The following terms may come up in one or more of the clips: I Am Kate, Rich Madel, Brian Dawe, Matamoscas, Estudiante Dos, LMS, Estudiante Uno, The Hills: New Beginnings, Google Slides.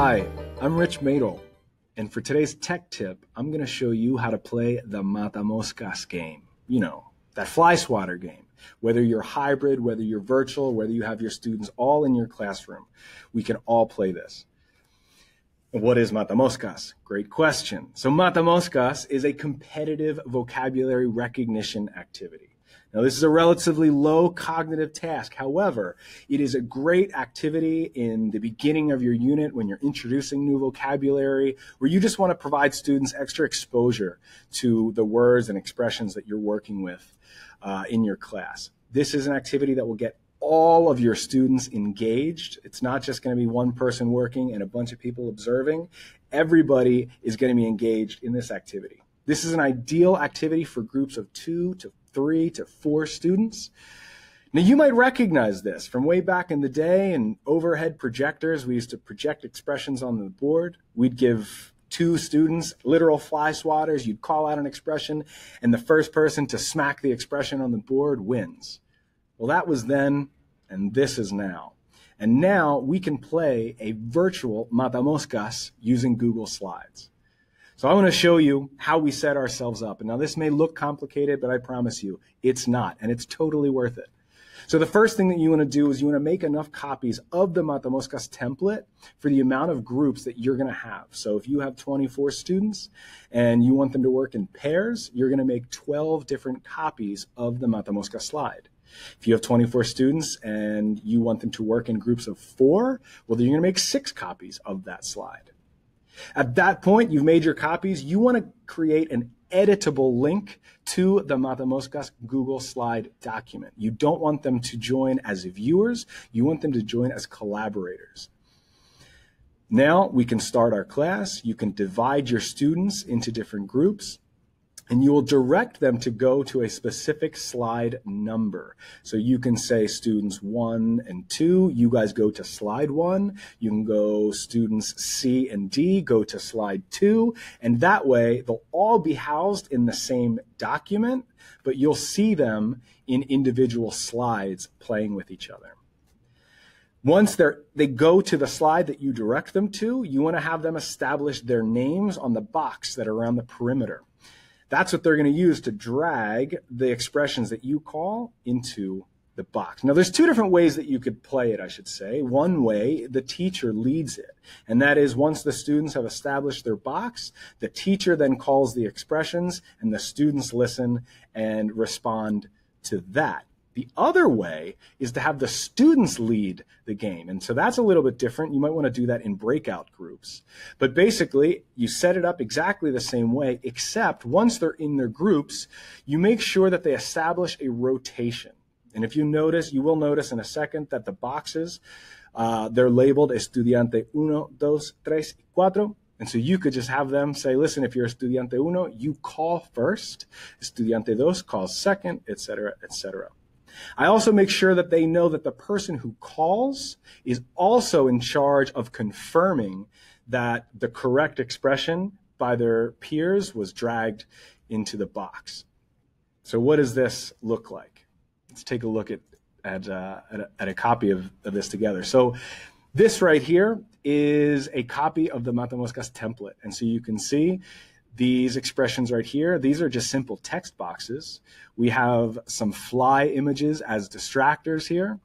Hi, I'm Rich Madel, and for today's tech tip, I'm going to show you how to play the Matamoscas game. You know, that fly swatter game. Whether you're hybrid, whether you're virtual, whether you have your students all in your classroom, we can all play this. What is Matamoscas? Great question. So Matamoscas is a competitive vocabulary recognition activity. Now, this is a relatively low cognitive task. However, it is a great activity in the beginning of your unit when you're introducing new vocabulary, where you just want to provide students extra exposure to the words and expressions that you're working with in your class. This is an activity that will get all of your students engaged. It's not just going to be one person working and a bunch of people observing. Everybody is going to be engaged in this activity. This is an ideal activity for groups of 2 to 3 to 4 students. Now, you might recognize this from way back in the day and overhead projectors. We used to project expressions on the board. We'd give 2 students literal fly swatters. You'd call out an expression, and the first person to smack the expression on the board wins. Well, that was then, and this is now. And now we can play a virtual Matamoscas using Google Slides. So I want to show you how we set ourselves up. And now this may look complicated, but I promise you it's not, and it's totally worth it. So the first thing that you want to do is you want to make enough copies of the Matamoscas template for the amount of groups that you're going to have. So if you have 24 students and you want them to work in pairs, you're going to make 12 different copies of the Matamoscas slide. If you have 24 students and you want them to work in groups of 4, well, then you're going to make 6 copies of that slide. At that point, you've made your copies. You want to create an editable link to the Matamoscas Google Slide document. You don't want them to join as viewers. You want them to join as collaborators. Now we can start our class. You can divide your students into different groups, and you will direct them to go to a specific slide number. So you can say students 1 and 2, you guys go to slide 1. You can go students C and D, go to slide 2. And that way, they'll all be housed in the same document, but you'll see them in individual slides playing with each other. Once they go to the slide that you direct them to, you want to have them establish their names on the box that are around the perimeter. That's what they're going to use to drag the expressions that you call into the box. Now, there's 2 different ways that you could play it, I should say. One way, the teacher leads it, and that is once the students have established their box, the teacher then calls the expressions, and the students listen and respond to that. The other way is to have the students lead the game. And so that's a little bit different. You might want to do that in breakout groups. But basically, you set it up exactly the same way, except once they're in their groups, you make sure that they establish a rotation. And if you notice, you will notice in a second that the boxes, they're labeled Estudiante Uno, Dos, Tres, y Cuatro. And so you could just have them say, listen, if you're Estudiante Uno, you call first. Estudiante Dos calls second, et cetera, et cetera. I also make sure that they know that the person who calls is also in charge of confirming that the correct expression by their peers was dragged into the box. So what does this look like? Let's take a look at a copy of this together. So this right here is a copy of the Matamoscas template. And so you can see these expressions right here, these are just simple text boxes. We have some fly images as distractors here.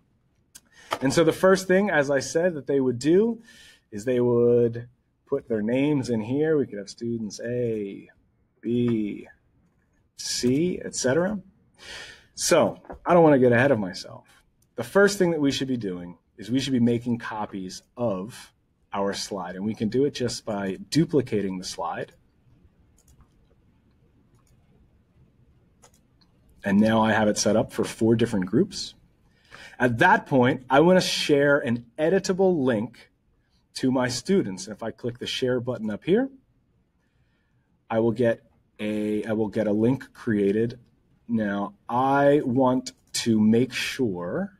And so the first thing, as I said, that they would do is they would put their names in here. We could have students A, B, C, etc. So I don't want to get ahead of myself. The first thing that we should be doing is we should be making copies of our slide. And we can do it just by duplicating the slide. And now I have it set up for 4 different groups. At that point, I want to share an editable link to my students. And if I click the share button up here, I will get a link created. Now, I want to make sure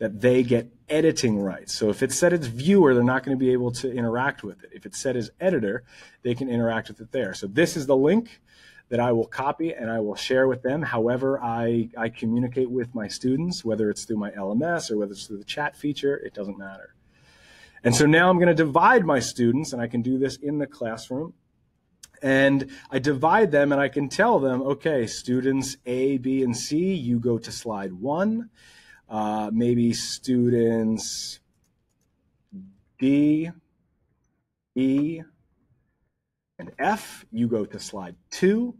that they get editing rights. So if it's set as viewer, they're not going to be able to interact with it. If it's set as editor, they can interact with it there. So this is the link that I will copy and I will share with them however I communicate with my students, whether it's through my LMS or whether it's through the chat feature, it doesn't matter. And so now I'm going to divide my students, and I can do this in the classroom. And I divide them, and I can tell them, okay, students A, B, and C, you go to slide 1. Maybe students D, E, and F, you go to slide 2,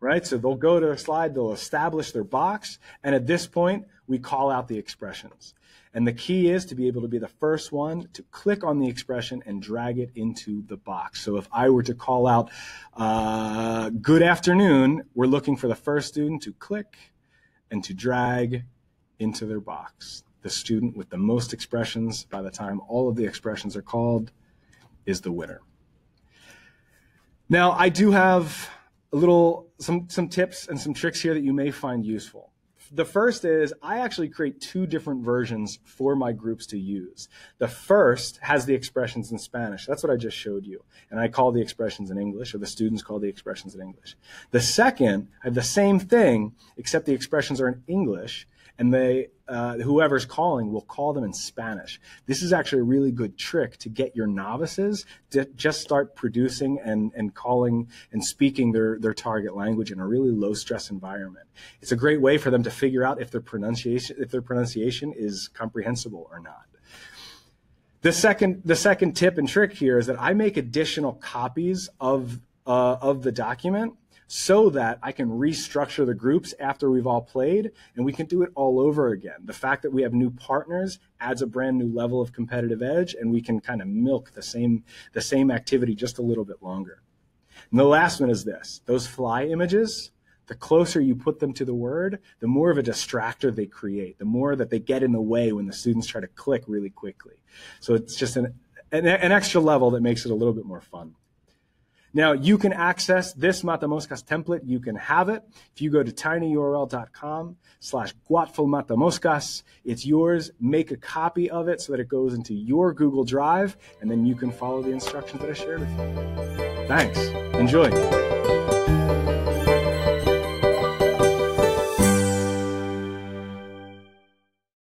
right? So they'll go to a slide, they'll establish their box, and at this point, we call out the expressions. And the key is to be able to be the first one to click on the expression and drag it into the box. So if I were to call out, good afternoon, we're looking for the first student to click and to drag into their box. The student with the most expressions, by the time all of the expressions are called, is the winner. Now, I do have a little, some tips and some tricks here that you may find useful. The first is I actually create 2 different versions for my groups to use. The first has the expressions in Spanish. That's what I just showed you. And I call the expressions in English, or the students call the expressions in English. The second, I have the same thing, except the expressions are in English, and they, whoever's calling will call them in Spanish. This is actually a really good trick to get your novices to just start producing and calling and speaking their target language in a really low stress environment. It's a great way for them to figure out if their pronunciation is comprehensible or not. The second tip and trick here is that I make additional copies of the document, so that I can restructure the groups after we've all played, and we can do it all over again. The fact that we have new partners adds a brand new level of competitive edge, and we can kind of milk the same activity just a little bit longer. And the last one is this. Those fly images, the closer you put them to the word, the more of a distractor they create, the more that they get in the way when the students try to click really quickly. So it's just an extra level that makes it a little bit more fun. Now, you can access this Matamoscas template. You can have it. If you go to tinyurl.com/Guatful Matamoscas, it's yours. Make a copy of it so that it goes into your Google Drive, and then you can follow the instructions that I shared with you. Thanks. Enjoy.